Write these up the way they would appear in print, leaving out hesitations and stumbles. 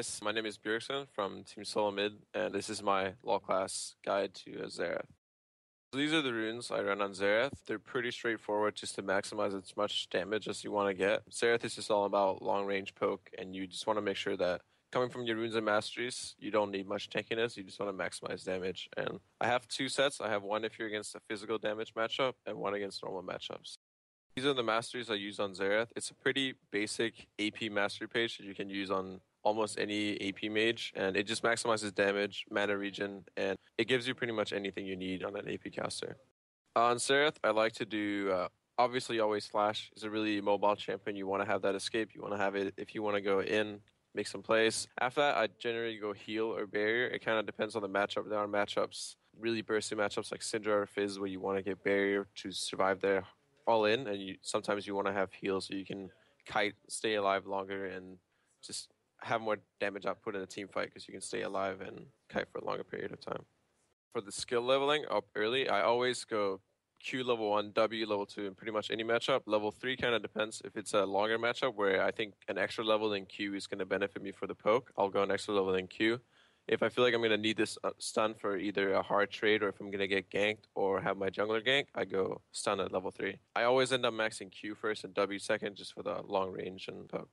guys. My name is Bjergsen from Team Solomid, and this is my law class guide to Xerath. So these are the runes I run on Xerath. They're pretty straightforward just to maximize as much damage as you want to get. Xerath is just all about long-range poke, and you just want to make sure that coming from your runes and masteries, you don't need much tankiness. You just want to maximize damage. And I have two sets. I have one if you're against a physical damage matchup and one against normal matchups. These are the masteries I use on Xerath. It's a pretty basic AP mastery page that you can use on almost any AP mage, and it just maximizes damage, mana regen, and it gives you pretty much anything you need on an AP caster. On Xerath, I like to do, obviously always Flash. It's a really mobile champion. You want to have that escape. You want to have it if you want to go in, make some plays. After that, I generally go heal or barrier. It kind of depends on the matchup. There are matchups, really bursty matchups like Syndra or Fizz, where you want to get barrier to survive their all in, and sometimes you want to have heal so you can kite, stay alive longer, and just have more damage output in a team fight because you can stay alive and kite for a longer period of time. For the skill leveling up early, I always go Q level 1, W level 2 in pretty much any matchup. Level 3 kind of depends. If it's a longer matchup where I think an extra level in Q is going to benefit me for the poke, I'll go an extra level in Q. If I feel like I'm going to need this stun for either a hard trade or if I'm going to get ganked or have my jungler gank, I go stun at level 3. I always end up maxing Q first and W second just for the long range and poke.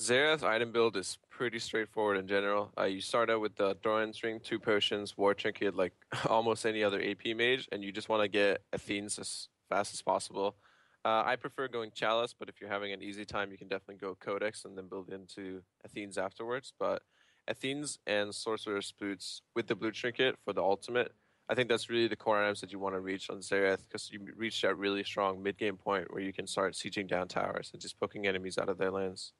Xerath's item build is pretty straightforward in general. You start out with the Doran's Ring, 2 potions, War Trinket, like almost any other AP mage, and you just want to get Athen's as fast as possible. I prefer going Chalice, but if you're having an easy time, you can definitely go Codex and then build into Athen's afterwards, but Athen's and Sorcerer's Boots with the Blue Trinket for the ultimate. I think that's really the core items that you want to reach on Xerath because you reach that really strong mid-game point where you can start sieging down towers and just poking enemies out of their lands.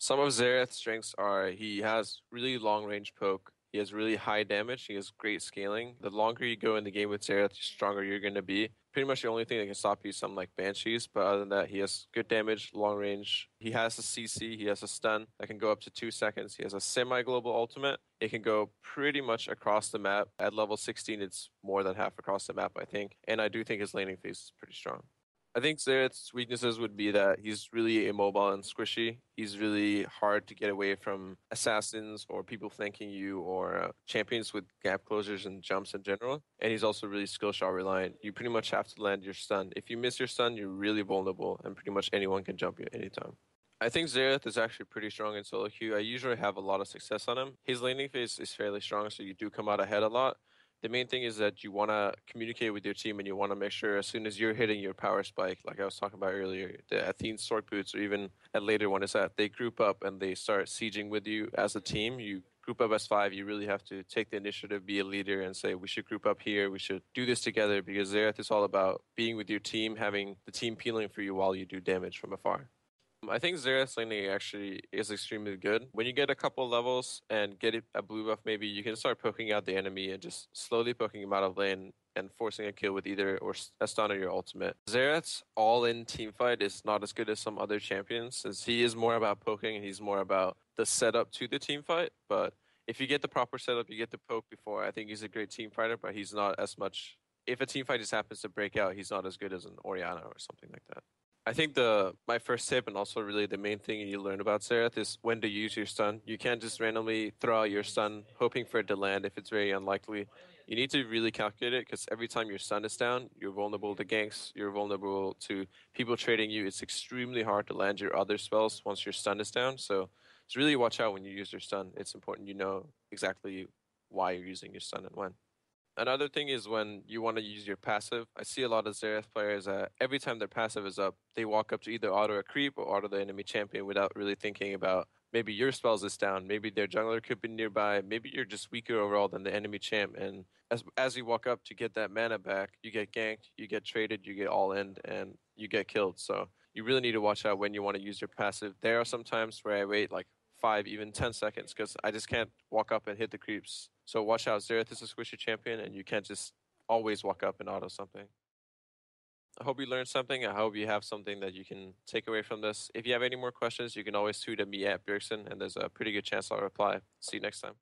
Some of Xerath's strengths are he has really long-range poke, he has really high damage, he has great scaling. The longer you go in the game with Xerath, the stronger you're going to be. Pretty much the only thing that can stop you is something like Banshees, but other than that, he has good damage, long range. He has a CC, he has a stun that can go up to 2 seconds. He has a semi-global ultimate. It can go pretty much across the map. At level 16, it's more than half across the map, I think. And I do think his laning phase is pretty strong. I think Xerath's weaknesses would be that he's really immobile and squishy. He's really hard to get away from assassins or people flanking you or champions with gap closures and jumps in general. And he's also really skill shot reliant. You pretty much have to land your stun. If you miss your stun, you're really vulnerable and pretty much anyone can jump you anytime. I think Xerath is actually pretty strong in solo queue. I usually have a lot of success on him. His laning phase is fairly strong, so you do come out ahead a lot. The main thing is that you want to communicate with your team and you want to make sure as soon as you're hitting your power spike, like I was talking about earlier, the Athen's Sorc Boots or even a later one is that they group up and they start sieging with you as a team. You group up as 5. You really have to take the initiative, be a leader and say, we should group up here. We should do this together because Xerath is all about being with your team, having the team peeling for you while you do damage from afar. I think Xerath's laning actually is extremely good. When you get a couple levels and get a blue buff maybe, you can start poking out the enemy and just slowly poking him out of lane and forcing a kill with either or a stun or your ultimate. Xerath's all-in teamfight is not as good as some other champions since he is more about poking and he's more about the setup to the teamfight. But if you get the proper setup, you get the poke before. I think he's a great teamfighter, but he's not as much... If a teamfight just happens to break out, he's not as good as an Orianna or something like that. I think my first tip and also really the main thing you learn about Xerath is when to use your stun. You can't just randomly throw out your stun hoping for it to land if it's very unlikely. You need to really calculate it because every time your stun is down, you're vulnerable to ganks, you're vulnerable to people trading you. It's extremely hard to land your other spells once your stun is down. So just really watch out when you use your stun. It's important you know exactly why you're using your stun and when. Another thing is when you want to use your passive. I see a lot of Xerath players, every time their passive is up, they walk up to either auto a creep or auto the enemy champion without really thinking about maybe your spells is down, maybe their jungler could be nearby, maybe you're just weaker overall than the enemy champ. And as you walk up to get that mana back, you get ganked, you get traded, you get all in, and you get killed. So you really need to watch out when you want to use your passive. There are some times where I wait like 5, even 10 seconds because I just can't walk up and hit the creeps. So watch out, Xerath is a squishy champion, and you can't just always walk up and auto something. I hope you learned something. I hope you have something that you can take away from this. If you have any more questions, you can always tweet at me at Bjergsen, and there's a pretty good chance I'll reply. See you next time.